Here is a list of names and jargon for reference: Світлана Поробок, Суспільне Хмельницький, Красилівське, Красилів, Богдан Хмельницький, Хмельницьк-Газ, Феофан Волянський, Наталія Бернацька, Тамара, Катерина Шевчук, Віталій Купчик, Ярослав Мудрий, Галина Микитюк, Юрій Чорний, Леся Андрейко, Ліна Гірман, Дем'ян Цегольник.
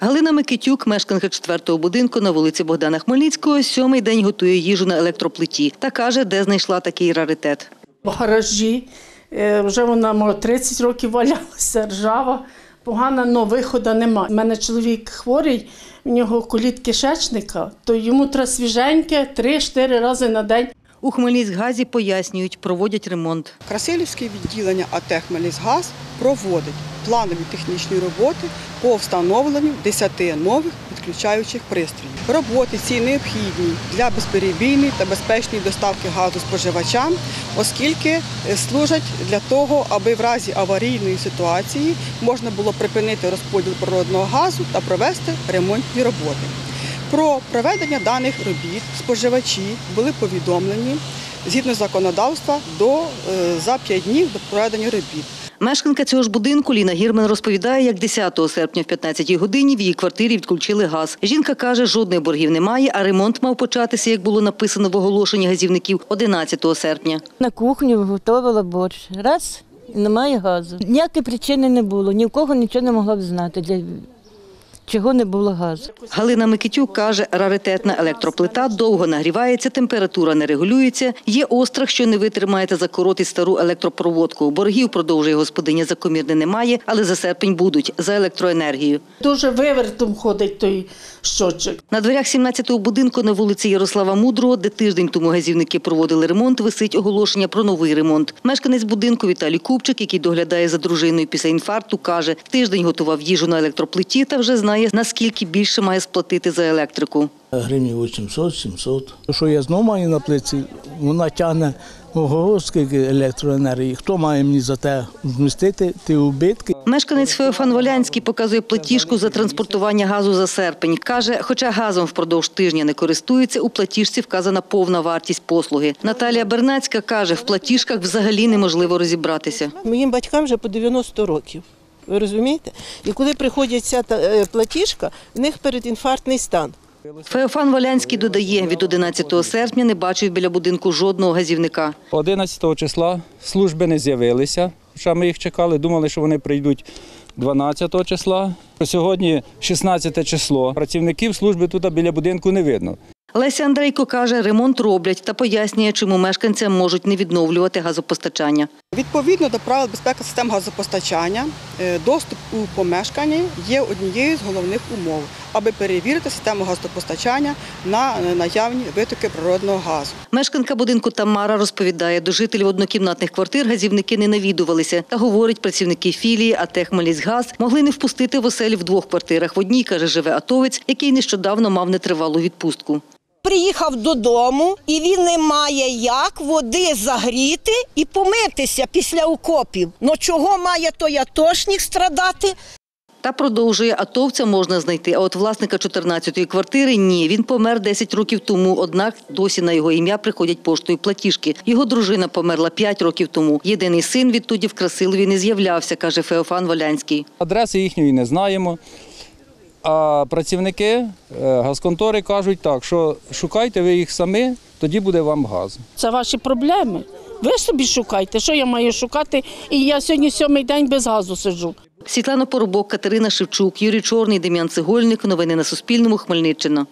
Галина Микитюк, мешканка 4-го будинку на вулиці Богдана Хмельницького, 7-й день готує їжу на електроплиті та каже, де знайшла такий раритет. В гаражі, вже вона, може, 30 років валялася, ржава, погана, але виходу немає. У мене чоловік хворий, у нього коліт кишечника, то йому треба свіженьке 3-4 рази на день. У Хмельницьк-Газі пояснюють, проводять ремонт. Красилівське відділення АТ «Хмельницьк-Газ» проводить планові технічні роботи по встановленню 10 нових відключаючих пристроїв. Роботи ці необхідні для безперебійної та безпечної доставки газу споживачам, оскільки служать для того, аби в разі аварійної ситуації можна було припинити розподіл природного газу та провести ремонтні роботи. Про проведення даних робіт споживачі були повідомлені згідно законодавства за 5 днів до проведення робіт. Мешканка цього ж будинку Ліна Гірман розповідає, як 10 серпня в 15-й годині в її квартирі відключили газ. Жінка каже, жодних боргів немає, а ремонт мав початися, як було написано в оголошенні газівників, 11 серпня. На кухню готувала борщ. Раз – немає газу. Ніякої причини не було, ні в кого нічого не могла б знати. Чого не було газу. Галина Микитюк каже, раритетна електроплита довго нагрівається, температура не регулюється. Є острах, що не витримає та закоротить стару електропроводку. Боргів, продовжує господиня, за комірне немає, але за серпень будуть, за електроенергію. Дуже вивертом ходить той щочок. На дверях 17-го будинку на вулиці Ярослава Мудрого, де тиждень тому газівники проводили ремонт, висить оголошення про новий ремонт. Мешканець будинку Віталій Купчик, який доглядає за дружиною після інфаркту, каже, тиждень готував їжу на електроплиті та вже знає, наскільки більше має сплатити за електрику. Гривнів 800-700. Що я знову маю на плиці, вона тягне ого, скільки електроенергії. Хто має мені за те змістити ті убитки? Мешканець Феофан Волянський показує платіжку за транспортування газу за серпень. Каже, хоча газом впродовж тижня не користується, у платіжці вказана повна вартість послуги. Наталія Бернацька каже, в платіжках взагалі неможливо розібратися. Моїм батькам вже по 90 років. Ви розумієте? І коли приходить ця платіжка, в них передінфарктний стан. Феофан Волянський додає, від 11 серпня не бачив біля будинку жодного газівника. 11 числа служби не з'явилися, хоча ми їх чекали, думали, що вони прийдуть 12 числа. Сьогодні 16 число, працівників служби тут біля будинку не видно. Леся Андрейко каже, ремонт роблять та пояснює, чому мешканцям можуть не відновлювати газопостачання. Відповідно до правил безпеки систем газопостачання, доступ у помешкання є однією з головних умов, аби перевірити систему газопостачання на наявні витоки природного газу. Мешканка будинку Тамара розповідає, до жителів однокімнатних квартир газівники не навідувалися. Та, говорить, працівники філії АТ «Хмельницькгаз» могли не впустити в оселі в 2 квартирах. В одній, каже, живе атовець, який нещодавно мав нетривалу відпустку. Приїхав додому і він не має як води загріти і помитися після окопів. Ну чого має той атошник страдати? Та продовжує, атовця можна знайти, а от власника 14-ї квартири – ні. Він помер 10 років тому, однак досі на його ім'я приходять поштою платіжки. Його дружина померла 5 років тому. Єдиний син відтоді в Красилові не з'являвся, каже Феофан Волянський. Адреси їхньої не знаємо. А працівники газконтори кажуть так, що шукайте ви їх самі, тоді буде вам газ. Це ваші проблеми. Ви собі шукайте, що я маю шукати, і я сьогодні 7-й день без газу сиджу. Світлана Поробок, Катерина Шевчук, Юрій Чорний, Дем'ян Цегольник. Новини на Суспільному. Хмельниччина.